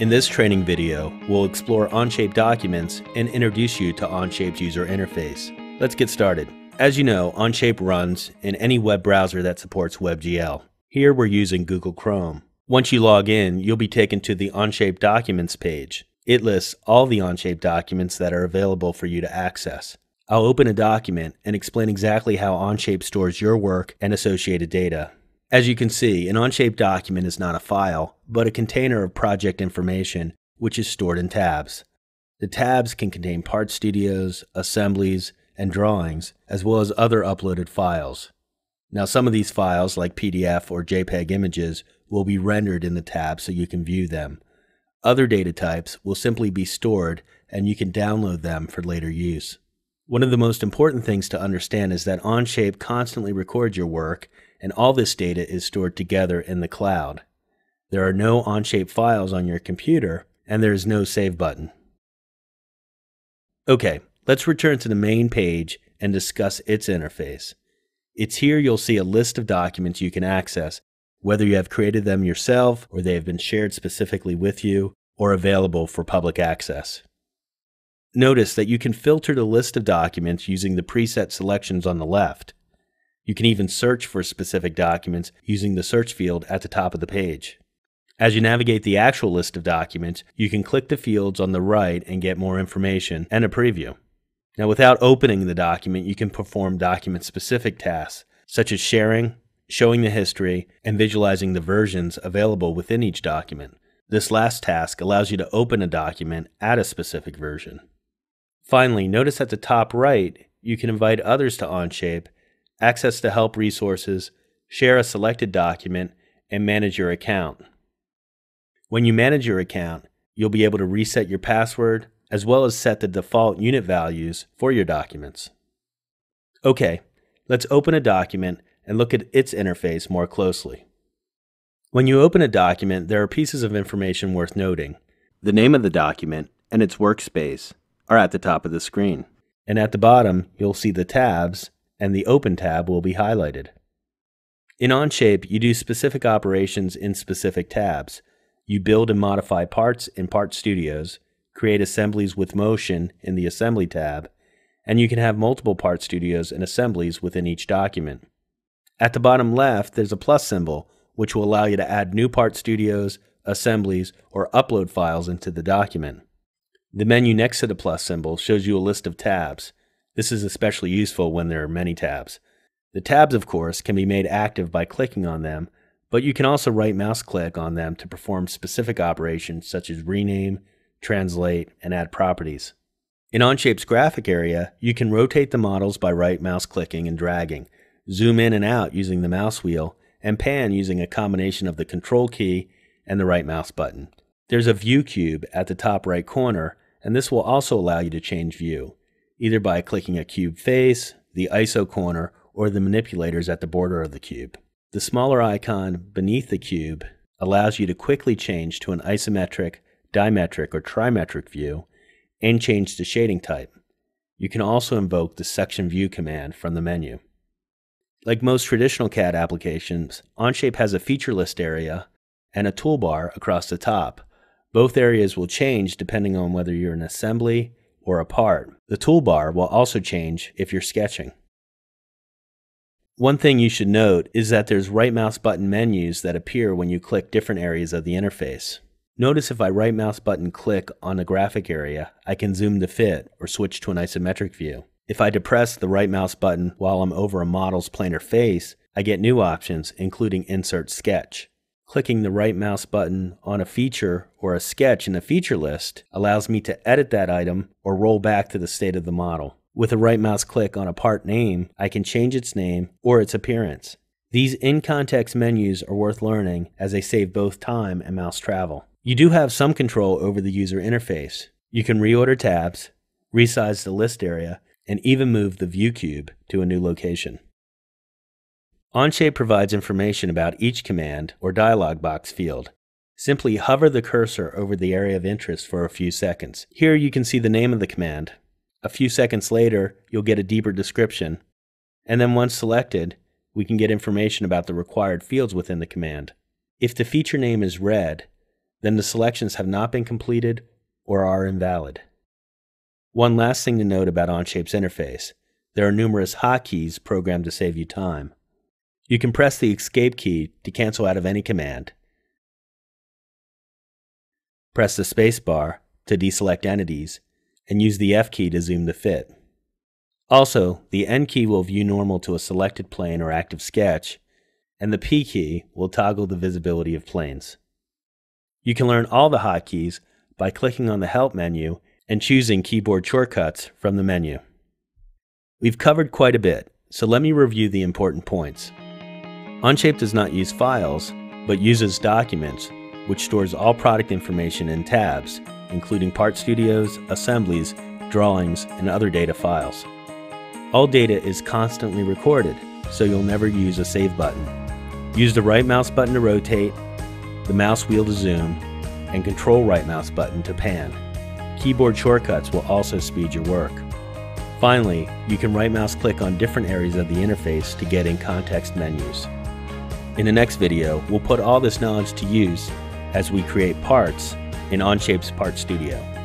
In this training video, we'll explore Onshape documents and introduce you to Onshape's user interface. Let's get started. As you know, Onshape runs in any web browser that supports WebGL. Here we're using Google Chrome. Once you log in, you'll be taken to the Onshape Documents page. It lists all the Onshape documents that are available for you to access. I'll open a document and explain exactly how Onshape stores your work and associated data. As you can see, an Onshape document is not a file, but a container of project information, which is stored in tabs. The tabs can contain part studios, assemblies, and drawings, as well as other uploaded files. Now, some of these files, like PDF or JPEG images, will be rendered in the tab so you can view them. Other data types will simply be stored, and you can download them for later use. One of the most important things to understand is that Onshape constantly records your work, and all this data is stored together in the cloud. There are no Onshape files on your computer, and there is no save button. Okay, let's return to the main page and discuss its interface. It's here you'll see a list of documents you can access, whether you have created them yourself, or they have been shared specifically with you, or available for public access. Notice that you can filter the list of documents using the preset selections on the left. You can even search for specific documents using the search field at the top of the page. As you navigate the actual list of documents, you can click the fields on the right and get more information and a preview. Now, without opening the document, you can perform document-specific tasks, such as sharing, showing the history, and visualizing the versions available within each document. This last task allows you to open a document at a specific version. Finally, notice at the top right, you can invite others to Onshape, access the help resources, share a selected document, and manage your account. When you manage your account, you'll be able to reset your password as well as set the default unit values for your documents. Okay, let's open a document and look at its interface more closely. When you open a document, there are pieces of information worth noting. The name of the document and its workspace are at the top of the screen. And at the bottom, you'll see the tabs, and the Open tab will be highlighted. In Onshape, you do specific operations in specific tabs. You build and modify parts in Part Studios, create assemblies with motion in the Assembly tab, and you can have multiple Part Studios and assemblies within each document. At the bottom left, there's a plus symbol, which will allow you to add new Part Studios, assemblies, or upload files into the document. The menu next to the plus symbol shows you a list of tabs. This is especially useful when there are many tabs. The tabs, of course, can be made active by clicking on them, but you can also right mouse click on them to perform specific operations such as rename, translate, and add properties. In Onshape's graphic area, you can rotate the models by right mouse clicking and dragging, zoom in and out using the mouse wheel, and pan using a combination of the control key and the right mouse button. There's a view cube at the top right corner, and this will also allow you to change view, either by clicking a cube face, the ISO corner, or the manipulators at the border of the cube. The smaller icon beneath the cube allows you to quickly change to an isometric, dimetric, or trimetric view and change the shading type. You can also invoke the section view command from the menu. Like most traditional CAD applications, Onshape has a feature list area and a toolbar across the top. Both areas will change depending on whether you're an assembly or a part. The toolbar will also change if you're sketching. One thing you should note is that there's right mouse button menus that appear when you click different areas of the interface. Notice if I right mouse button click on the graphic area, I can zoom to fit or switch to an isometric view. If I depress the right mouse button while I'm over a model's planar face, I get new options, including Insert Sketch. Clicking the right mouse button on a feature or a sketch in the feature list allows me to edit that item or roll back to the state of the model. With a right mouse click on a part name, I can change its name or its appearance. These in-context menus are worth learning as they save both time and mouse travel. You do have some control over the user interface. You can reorder tabs, resize the list area, and even move the view cube to a new location. Onshape provides information about each command or dialog box field. Simply hover the cursor over the area of interest for a few seconds. Here you can see the name of the command. A few seconds later, you'll get a deeper description. And then once selected, we can get information about the required fields within the command. If the feature name is red, then the selections have not been completed or are invalid. One last thing to note about Onshape's interface, there are numerous hotkeys programmed to save you time. You can press the escape key to cancel out of any command. Press the spacebar to deselect entities, and use the F key to zoom to fit. Also, the N key will view normal to a selected plane or active sketch, and the P key will toggle the visibility of planes. You can learn all the hotkeys by clicking on the Help menu and choosing keyboard shortcuts from the menu. We've covered quite a bit, so let me review the important points. Onshape does not use files, but uses documents, which stores all product information in tabs, including part studios, assemblies, drawings, and other data files. All data is constantly recorded, so you'll never use a save button. Use the right mouse button to rotate, the mouse wheel to zoom, and control right mouse button to pan. Keyboard shortcuts will also speed your work. Finally, you can right mouse click on different areas of the interface to get in context menus. In the next video, we'll put all this knowledge to use as we create parts in Onshape's Part Studio.